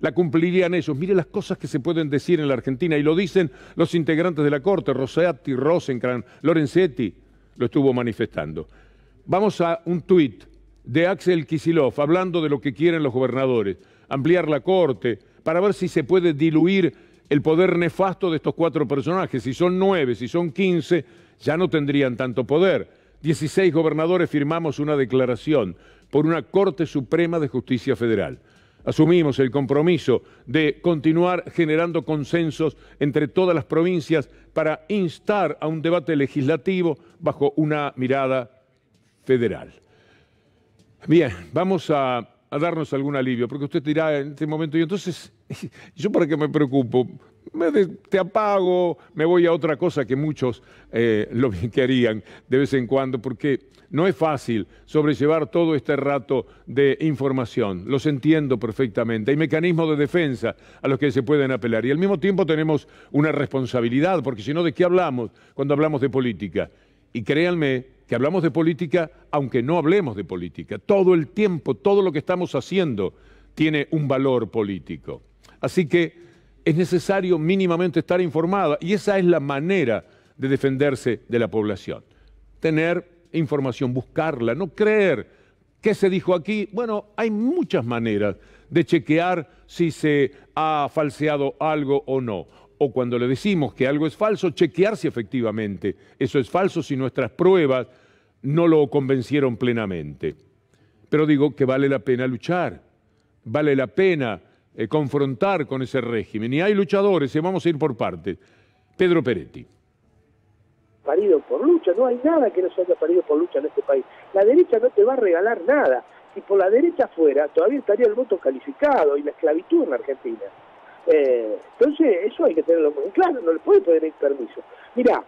la cumplirían ellos. Mire las cosas que se pueden decir en la Argentina, y lo dicen los integrantes de la Corte, Rosati, Rosencrantz, Lorenzetti, lo estuvo manifestando. Vamos a un tuit de Axel Kicillof, hablando de lo que quieren los gobernadores, ampliar la Corte, para ver si se puede diluir el poder nefasto de estos cuatro personajes. Si son nueve, si son quince, ya no tendrían tanto poder. dieciséis gobernadores firmamos una declaración por una Corte Suprema de Justicia Federal. Asumimos el compromiso de continuar generando consensos entre todas las provincias para instar a un debate legislativo bajo una mirada federal. Bien, vamos a, a darnos algún alivio, porque usted dirá en este momento, y entonces, ¿yo para qué me preocupo? Me de, te apago, me voy a otra cosa que muchos eh, lo que harían de vez en cuando, porque no es fácil sobrellevar todo este rato de información. Los entiendo perfectamente. Hay mecanismos de defensa a los que se pueden apelar. Y al mismo tiempo tenemos una responsabilidad, porque si no, ¿de qué hablamos cuando hablamos de política? Y créanme que hablamos de política aunque no hablemos de política. Todo el tiempo, todo lo que estamos haciendo tiene un valor político. Así que es necesario mínimamente estar informada, y esa es la manera de defenderse de la población. Tener información, buscarla, no creer qué se dijo aquí. Bueno, hay muchas maneras de chequear si se ha falseado algo o no. O cuando le decimos que algo es falso, chequear si efectivamente eso es falso, si nuestras pruebas no lo convencieron plenamente. Pero digo que vale la pena luchar, vale la pena Eh, confrontar con ese régimen. Y hay luchadores, y vamos a ir por partes. Pedro Peretti. Parido por lucha, no hay nada que no se haya parido por lucha en este país. La derecha no te va a regalar nada. Si por la derecha fuera, todavía estaría el voto calificado y la esclavitud en la Argentina. Eh, entonces, eso hay que tenerlo muy claro, no le puede pedir permiso. Mirá,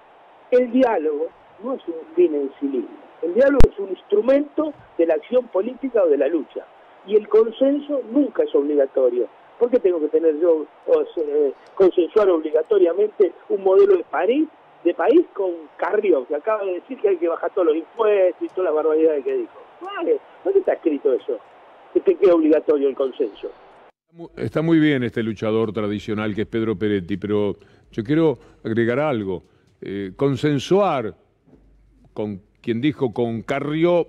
el diálogo no es un fin en sí mismo. El diálogo es un instrumento de la acción política o de la lucha. Y el consenso nunca es obligatorio. ¿Por qué tengo que tener yo o sea, consensuar obligatoriamente un modelo de París, de país con Carrió, que acaba de decir que hay que bajar todos los impuestos y todas las barbaridades que dijo? Vale, ¿dónde está escrito eso? Que es obligatorio el consenso. Está muy bien este luchador tradicional que es Pedro Peretti, pero yo quiero agregar algo. Eh, consensuar con quien dijo con Carrió,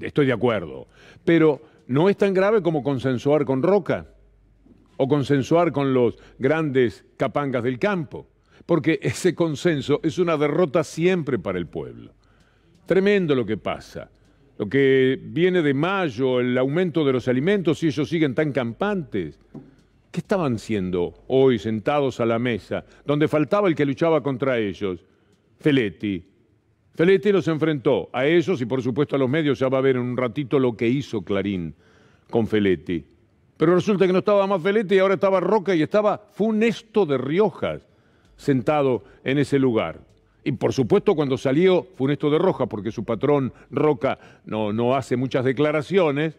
estoy de acuerdo, pero no es tan grave como consensuar con Roca o consensuar con los grandes capangas del campo, porque ese consenso es una derrota siempre para el pueblo. Tremendo lo que pasa. Lo que viene de mayo, el aumento de los alimentos, si ellos siguen tan campantes. ¿Qué estaban siendo hoy sentados a la mesa, donde faltaba el que luchaba contra ellos? Feletti. Feletti los enfrentó a ellos y por supuesto a los medios. Ya va a ver en un ratito lo que hizo Clarín con Feletti. Pero resulta que no estaba más Feletti y ahora estaba Roca y estaba Funes de Rioja. sentado en ese lugar. Y por supuesto cuando salió Funes de Rioja, porque su patrón Roca no, no hace muchas declaraciones,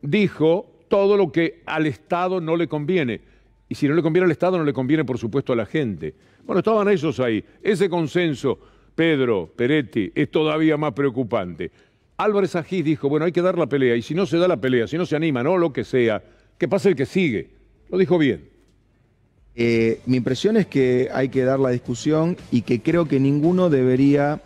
dijo todo lo que al Estado no le conviene. Y si no le conviene al Estado, no le conviene por supuesto a la gente. Bueno, estaban ellos ahí. Ese consenso, Pedro Peretti, es todavía más preocupante. Álvarez Agis dijo, bueno, hay que dar la pelea, y si no se da la pelea, si no se anima, no lo que sea, que pase el que sigue. Lo dijo bien. Eh, mi impresión es que hay que dar la discusión y que creo que ninguno debería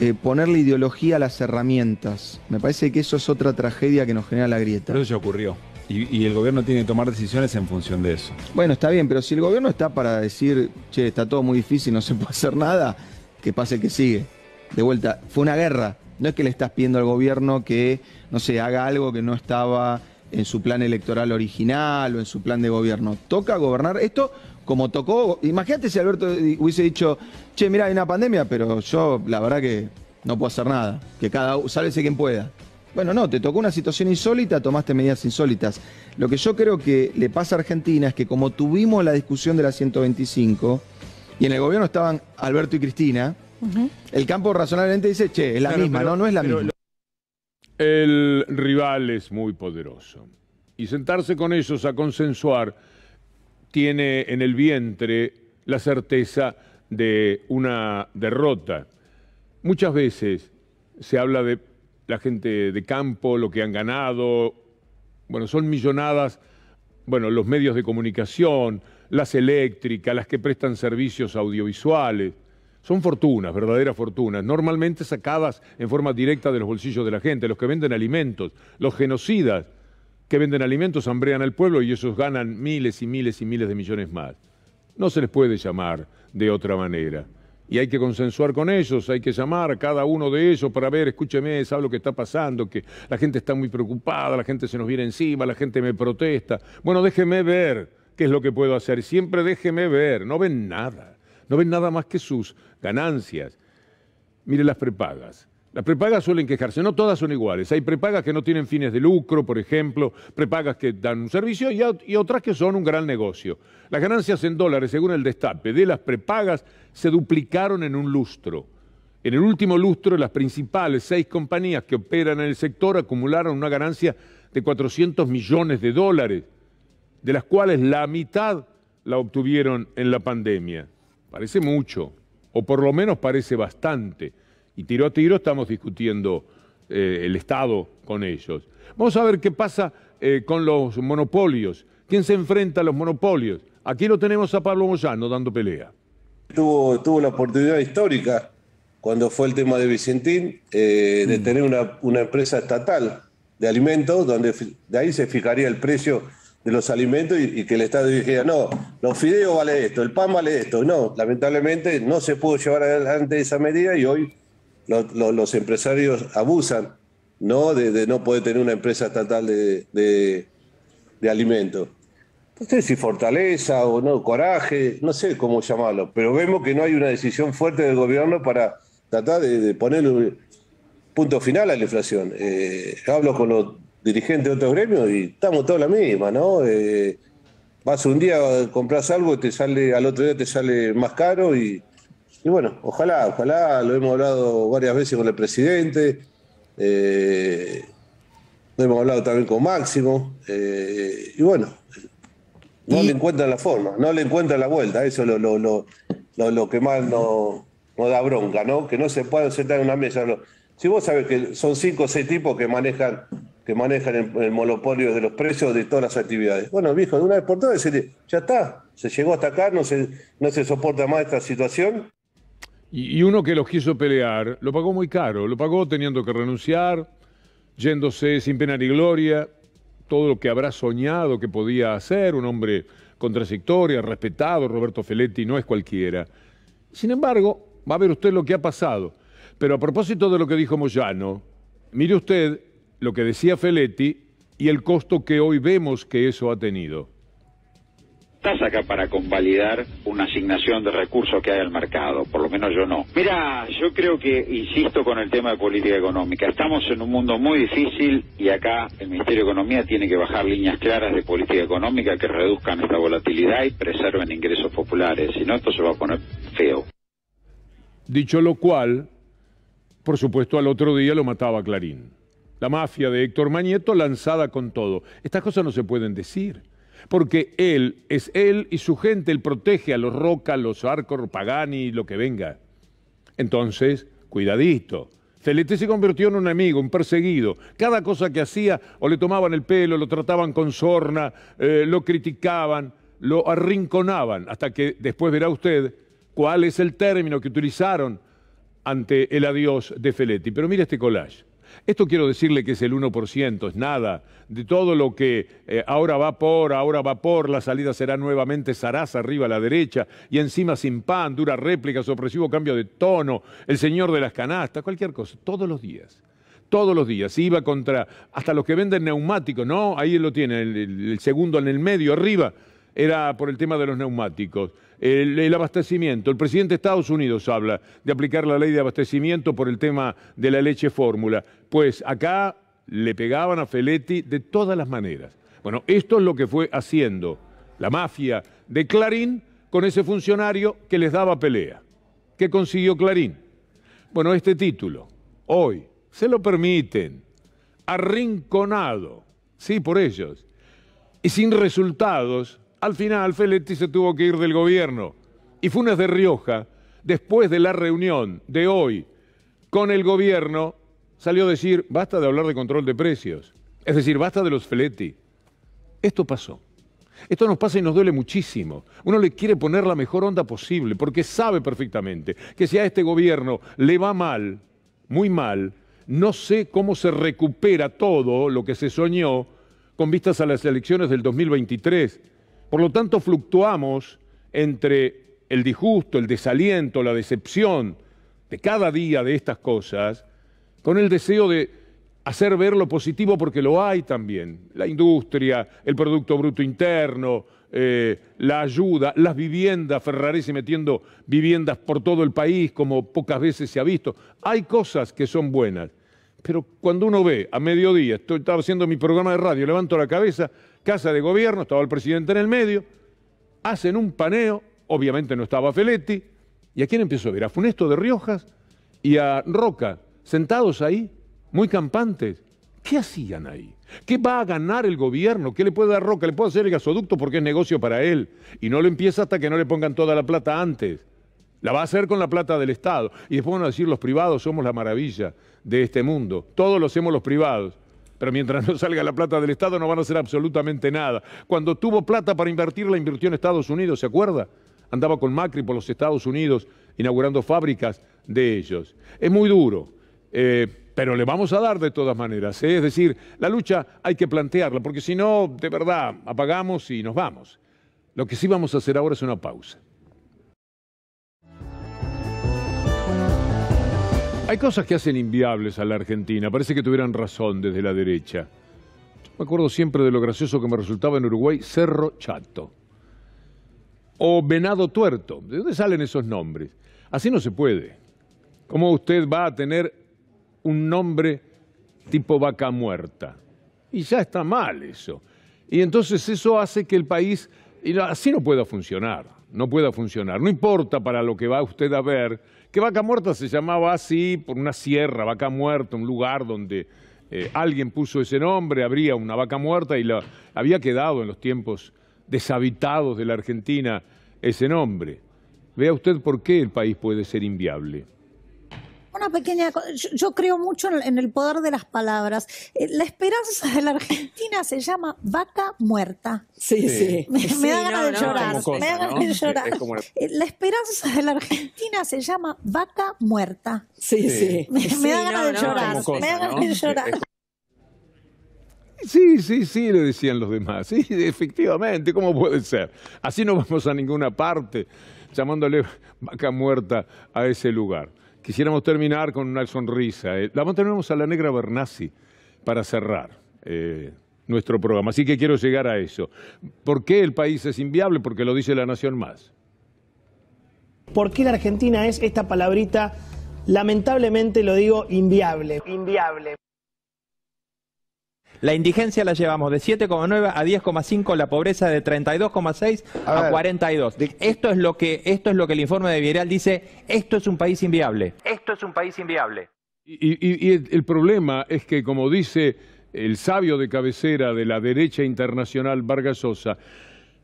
eh, ponerle ideología a las herramientas. Me parece que eso es otra tragedia que nos genera la grieta. Pero eso ya ocurrió. Y, y el gobierno tiene que tomar decisiones en función de eso. Bueno, está bien, pero si el gobierno está para decir, che, está todo muy difícil, no se puede hacer nada, que pase el que sigue. De vuelta, fue una guerra. No es que le estás pidiendo al gobierno que, no sé, haga algo que no estaba en su plan electoral original o en su plan de gobierno. Toca gobernar esto como tocó. Imagínate si Alberto hubiese dicho, che, mirá, hay una pandemia, pero yo la verdad que no puedo hacer nada. Que cada uno, sálvese quien pueda. Bueno, no, te tocó una situación insólita, tomaste medidas insólitas. Lo que yo creo que le pasa a Argentina es que como tuvimos la discusión de la ciento veinticinco y en el gobierno estaban Alberto y Cristina, uh-huh. El campo razonablemente dice, che, es la claro, misma, pero, no, no es la misma. Lo... El rival es muy poderoso. Y sentarse con ellos a consensuar tiene en el vientre la certeza de una derrota. Muchas veces se habla de la gente de campo, lo que han ganado. Bueno, son millonadas, bueno, los medios de comunicación, las eléctricas, las que prestan servicios audiovisuales. Son fortunas, verdaderas fortunas, normalmente sacadas en forma directa de los bolsillos de la gente. Los que venden alimentos, los genocidas que venden alimentos hambrean al pueblo y esos ganan miles y miles y miles de millones más. No se les puede llamar de otra manera. Y hay que consensuar con ellos, hay que llamar a cada uno de ellos para ver, escúcheme, ¿sabe lo que está pasando? Que la gente está muy preocupada, la gente se nos viene encima, la gente me protesta. Bueno, déjeme ver qué es lo que puedo hacer. Siempre déjeme ver, no ven nada. No ven nada más que sus ganancias. Mire las prepagas. Las prepagas suelen quejarse, no todas son iguales. Hay prepagas que no tienen fines de lucro, por ejemplo, prepagas que dan un servicio y, y otras que son un gran negocio. Las ganancias en dólares, según el Destape, de las prepagas se duplicaron en un lustro. En el último lustro, las principales seis compañías que operan en el sector acumularon una ganancia de cuatrocientos millones de dólares, de las cuales la mitad la obtuvieron en la pandemia. Parece mucho, o por lo menos parece bastante. Y tiro a tiro estamos discutiendo eh, el Estado con ellos. Vamos a ver qué pasa eh, con los monopolios. ¿Quién se enfrenta a los monopolios? Aquí lo tenemos a Pablo Moyano dando pelea. Tuvo, tuvo la oportunidad histórica, cuando fue el tema de Vicentín, eh, de mm. tener una, una empresa estatal de alimentos, donde de ahí se fijaría el precio de los alimentos y, y que el Estado dijera, no, los fideos vale esto, el pan vale esto. No, lamentablemente no se pudo llevar adelante esa medida y hoy los, los, los empresarios abusan, ¿no? De, de no poder tener una empresa estatal de, de, de alimentos. No sé si fortaleza o no, coraje, no sé cómo llamarlo, pero vemos que no hay una decisión fuerte del gobierno para tratar de, de poner un punto final a la inflación. Eh, hablo con los dirigentes de otros gremios y estamos todos la misma, ¿no? Eh, vas un día, compras algo, te sale, al otro día te sale más caro y, y bueno, ojalá, ojalá, lo hemos hablado varias veces con el presidente, eh, lo hemos hablado también con Máximo, eh, y bueno, no y... le encuentran la forma, no le encuentran la vuelta, eso es lo, lo, lo, lo, lo que más nos no da bronca, ¿no? Que no se puedan sentar en una mesa. No. Si vos sabés que son cinco o seis tipos que manejan que manejan el, el monopolio de los precios de todas las actividades. Bueno, viejo, de una vez por todas, ya está, se llegó hasta acá, no se, no se soporta más esta situación. Y, y uno que los quiso pelear, lo pagó muy caro, lo pagó teniendo que renunciar, yéndose sin pena ni gloria, todo lo que habrá soñado que podía hacer, un hombre con trayectoria, respetado, Roberto Feletti, no es cualquiera. Sin embargo, va a ver usted lo que ha pasado. Pero a propósito de lo que dijo Moyano, mire usted lo que decía Feletti y el costo que hoy vemos que eso ha tenido. estás acá para convalidar una asignación de recursos que hay al mercado, por lo menos yo no. Mira, yo creo que, insisto con el tema de política económica, estamos en un mundo muy difícil y acá el Ministerio de Economía tiene que bajar líneas claras de política económica que reduzcan esta volatilidad y preserven ingresos populares, si no esto se va a poner feo. Dicho lo cual, por supuesto al otro día lo mataba Clarín. La mafia de Héctor Mañeto lanzada con todo. Estas cosas no se pueden decir, porque él es él y su gente, él protege a los Roca, los Arcor, Pagani, lo que venga. Entonces, cuidadito. Feletti se convirtió en un enemigo, un perseguido. Cada cosa que hacía, o le tomaban el pelo, lo trataban con sorna, eh, lo criticaban, lo arrinconaban, hasta que después verá usted cuál es el término que utilizaron ante el adiós de Feletti. Pero mire este collage. Esto quiero decirle que es el uno por ciento, es nada, de todo lo que eh, ahora va por, ahora va por, la salida será nuevamente zaraza arriba a la derecha, y encima sin pan, duras réplicas, opresivo cambio de tono, el señor de las canastas, cualquier cosa, todos los días, todos los días, iba contra, hasta los que venden neumáticos, ¿no? Ahí lo tiene, el, el segundo en el medio, arriba, era por el tema de los neumáticos. El, el abastecimiento. El presidente de Estados Unidos habla de aplicar la ley de abastecimiento por el tema de la leche fórmula. Pues acá le pegaban a Feletti de todas las maneras. Bueno, esto es lo que fue haciendo la mafia de Clarín con ese funcionario que les daba pelea. ¿Qué consiguió Clarín? Bueno, este título, hoy, se lo permiten, arrinconado, sí, por ellos, y sin resultados. Al final, Feletti se tuvo que ir del gobierno y Funes de Rioja, después de la reunión de hoy con el gobierno, salió a decir, basta de hablar de control de precios, es decir, basta de los Feletti. Esto pasó, esto nos pasa y nos duele muchísimo. Uno le quiere poner la mejor onda posible porque sabe perfectamente que si a este gobierno le va mal, muy mal, no sé cómo se recupera todo lo que se soñó con vistas a las elecciones del dos mil veintitrés. Por lo tanto, fluctuamos entre el disgusto, el desaliento, la decepción de cada día de estas cosas, con el deseo de hacer ver lo positivo porque lo hay también. La industria, el Producto Bruto Interno, eh, la ayuda, las viviendas, Ferraresi metiendo viviendas por todo el país como pocas veces se ha visto. Hay cosas que son buenas, pero cuando uno ve a mediodía, estoy, estaba haciendo mi programa de radio, levanto la cabeza, Casa de Gobierno, estaba el presidente en el medio, hacen un paneo, obviamente no estaba Feletti, y ¿a quién empiezo a ver? A Funes de Riojas y a Roca, sentados ahí, muy campantes. ¿Qué hacían ahí? ¿Qué va a ganar el gobierno? ¿Qué le puede dar Roca? Le puede hacer el gasoducto porque es negocio para él, y no lo empieza hasta que no le pongan toda la plata antes. La va a hacer con la plata del Estado, y después van a decir los privados somos la maravilla de este mundo, todos lo hacemos los privados. Pero mientras no salga la plata del Estado no van a hacer absolutamente nada. Cuando tuvo plata para invertir, la invirtió en Estados Unidos, ¿se acuerda? Andaba con Macri por los Estados Unidos inaugurando fábricas de ellos. Es muy duro, eh, pero le vamos a dar de todas maneras, ¿eh? Es decir, la lucha hay que plantearla, porque si no, de verdad, apagamos y nos vamos. Lo que sí vamos a hacer ahora es una pausa. Hay cosas que hacen inviables a la Argentina, parece que tuvieran razón desde la derecha. Yo me acuerdo siempre de lo gracioso que me resultaba en Uruguay, Cerro Chato. O Venado Tuerto, ¿de dónde salen esos nombres? Así no se puede. ¿Cómo usted va a tener un nombre tipo Vaca Muerta? Y ya está mal eso. Y entonces eso hace que el país, y así no pueda funcionar, no pueda funcionar. No importa para lo que va usted a ver, que Vaca Muerta se llamaba así por una sierra, Vaca Muerta, un lugar donde eh, alguien puso ese nombre, habría una vaca muerta y la, había quedado en los tiempos deshabitados de la Argentina ese nombre. Vea usted por qué el país puede ser inviable. Una pequeña cosa, yo, yo creo mucho en, en el poder de las palabras. Eh, la esperanza de la Argentina se llama Vaca Muerta. Sí, sí. Me, sí, me da ganas no, de no, llorar. Cosa, me da ganas ¿no? de llorar. Es, es como la... Eh, la esperanza de la Argentina se llama Vaca Muerta. Sí, sí. sí. Me, sí, me da ganas no, de no, llorar. Cosa, me da ganas ¿no? de llorar. Sí, sí, sí, le decían los demás. Sí, efectivamente, ¿cómo puede ser? Así no vamos a ninguna parte llamándole Vaca Muerta a ese lugar. Quisiéramos terminar con una sonrisa. La mantenemos a la negra Vernaci para cerrar. Eh, nuestro programa. Así que quiero llegar a eso. ¿Por qué el país es inviable? Porque lo dice La Nación más. ¿Por qué la Argentina es esta palabrita, lamentablemente lo digo, inviable? Inviable. La indigencia la llevamos de siete coma nueve a diez coma cinco, la pobreza de treinta y dos coma seis a, a cuarenta y dos. De... Esto es lo que esto es lo que el informe de IERAL dice, esto es un país inviable. Esto es un país inviable. Y, y, y el, el problema es que, como dice el sabio de cabecera de la derecha internacional, Vargas Llosa,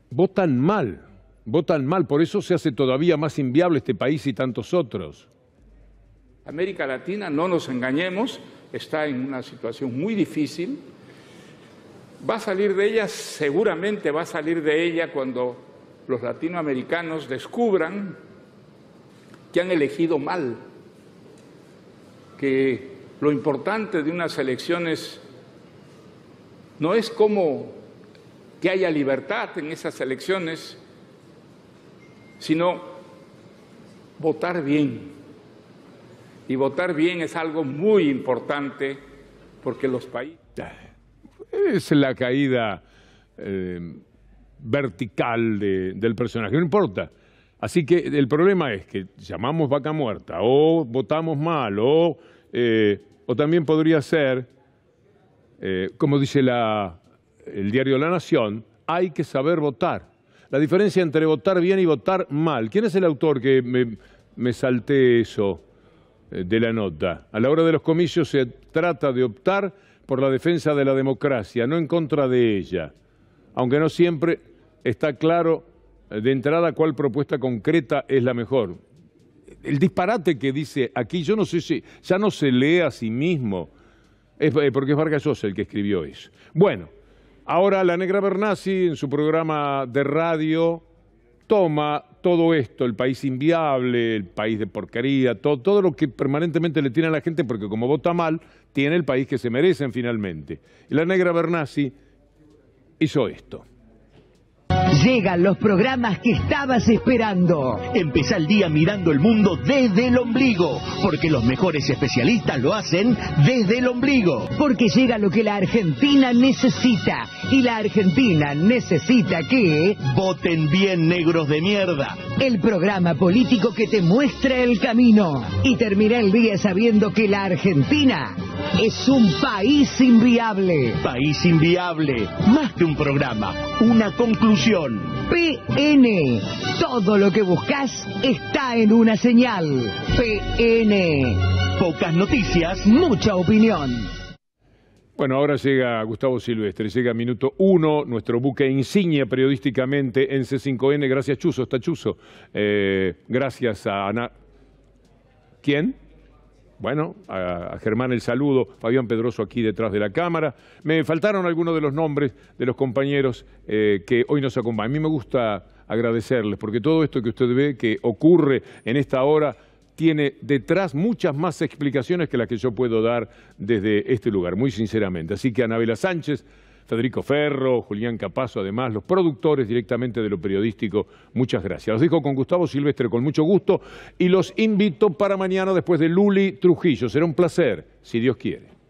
votan mal, votan mal. Por eso se hace todavía más inviable este país y tantos otros. América Latina, no nos engañemos, está en una situación muy difícil. Va a salir de ella, seguramente va a salir de ella cuando los latinoamericanos descubran que han elegido mal, que lo importante de unas elecciones no es cómo que haya libertad en esas elecciones, sino votar bien. Y votar bien es algo muy importante porque los países... Es la caída eh, vertical de, del personaje, no importa. Así que el problema es que llamamos vaca muerta, o votamos mal, o, eh, o también podría ser, eh, como dice la, el diario La Nación, hay que saber votar. La diferencia entre votar bien y votar mal. ¿Quién es el autor que me, me salté eso eh, de la nota? A la hora de los comicios se trata de optar por la defensa de la democracia, no en contra de ella, aunque no siempre está claro de entrada cuál propuesta concreta es la mejor. El disparate que dice aquí, yo no sé si ya no se lee a sí mismo, es porque es Vargas Llosa el que escribió eso. Bueno, ahora la negra Vernaci en su programa de radio toma todo esto, el país inviable, el país de porquería, todo, todo lo que permanentemente le tiene a la gente, porque como vota mal, tiene el país que se merecen finalmente. Y la negra Vernaci hizo esto. Llegan los programas que estabas esperando. Empezá el día mirando el mundo desde el ombligo, porque los mejores especialistas lo hacen desde el ombligo. Porque llega lo que la Argentina necesita, y la Argentina necesita que... voten bien, negros de mierda. El programa político que te muestra el camino. Y termina el día sabiendo que la Argentina es un país inviable. País inviable. Más que un programa, una conclusión. P N. Todo lo que buscas está en una señal. P N. Pocas noticias, mucha opinión. Bueno, ahora llega Gustavo Silvestre, llega Minuto Uno, nuestro buque insignia periodísticamente en C cinco N. Gracias, Chuzo, está Chuzo. Eh, gracias a Ana... ¿Quién? Bueno, a Germán el saludo, Fabián Pedroso aquí detrás de la cámara. Me faltaron algunos de los nombres de los compañeros eh, que hoy nos acompañan. A mí me gusta agradecerles, porque todo esto que usted ve que ocurre en esta hora tiene detrás muchas más explicaciones que las que yo puedo dar desde este lugar, muy sinceramente. Así que Anabela Sánchez, Federico Ferro, Julián Capazo, además, los productores directamente de lo periodístico, muchas gracias. Los dejo con Gustavo Silvestre, con mucho gusto, y los invito para mañana después de Luli Trujillo. Será un placer, si Dios quiere.